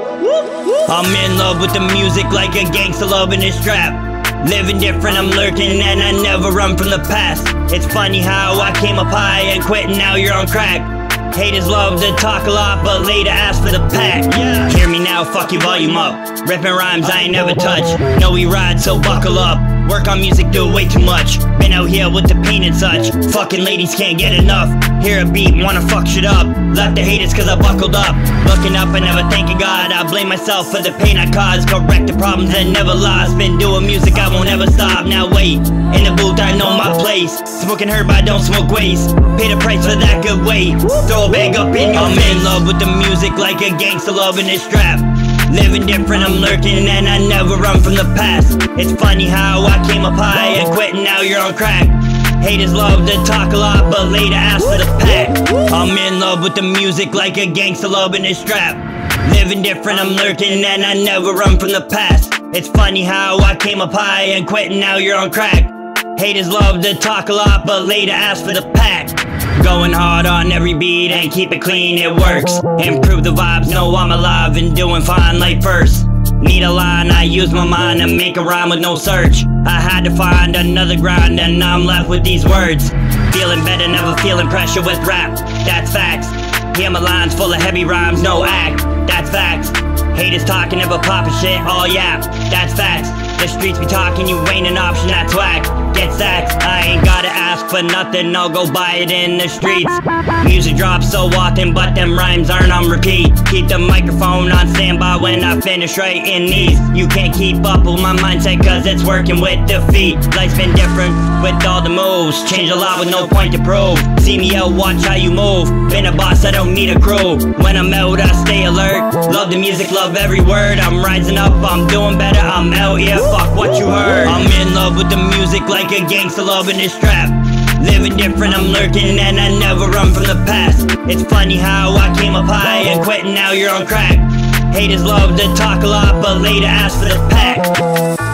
I'm in love with the music like a gangster love in this trap. Living different, I'm lurking and I never run from the past. It's funny how I came up high and quit and now you're on crack. Haters love to talk a lot but later ask for the pack. Yeah. Hear me now, fuck your volume up. Ripping rhymes I ain't never touched. No we ride so buckle up. Work on music, do way too much. Been out here with the pain and such. Fucking ladies can't get enough. Hear a beat, wanna fuck shit up. Left the haters cause I buckled up. Looking up and never thanking God. I blame myself for the pain I caused. Correct the problems that never lost. Been doing music, I won't ever stop. Now wait, in the booth I know my place. Smoking herb, I don't smoke waste. Pay the price for that good way. Throw a bag up in your face. I'm in love with the music like a gangster love in this trap. Living different, I'm lurking and I never run from the past. It's funny how I came up high and quit and now you're on crack. Haters love to talk a lot but later ask for the pack. I'm in love with the music like a gangster love in this trap. Living different, I'm lurking and I never run from the past. It's funny how I came up high and quit and now you're on crack. Haters love to talk a lot but later ask for the pack. Going hard on every beat and keep it clean, it works. Improve the vibes, know I'm alive and doing fine like first. Need a line, I use my mind to make a rhyme with no search. I had to find another grind and now I'm left with these words. Feeling better, never feeling pressure with rap, that's facts. Hear my lines full of heavy rhymes, no act, that's facts. Haters talking, never poppin' shit, all yap, that's facts. The streets be talking, you ain't an option, that's whack. Get sacks, I ain't gotta ask for nothing, I'll go buy it in the streets. Music drops so often, but them rhymes aren't on repeat. Keep the microphone on standby when I finish writing these. You can't keep up with my mindset cause it's working with defeat. Life's been different with all the moves. Change a lot with no point to prove. See me out, watch how you move. Been a boss, I don't need a crew. When I'm out, I stay alert. Love the music, love every word. I'm rising up, I'm doing better, I'm out here. Fuck what you heard. I'm in love with the music like a gangster love in this trap. Living different, I'm lurking and I never run from the past. It's funny how I came up high and quit and now you're on crack. Haters love to talk a lot but later ask for the pack.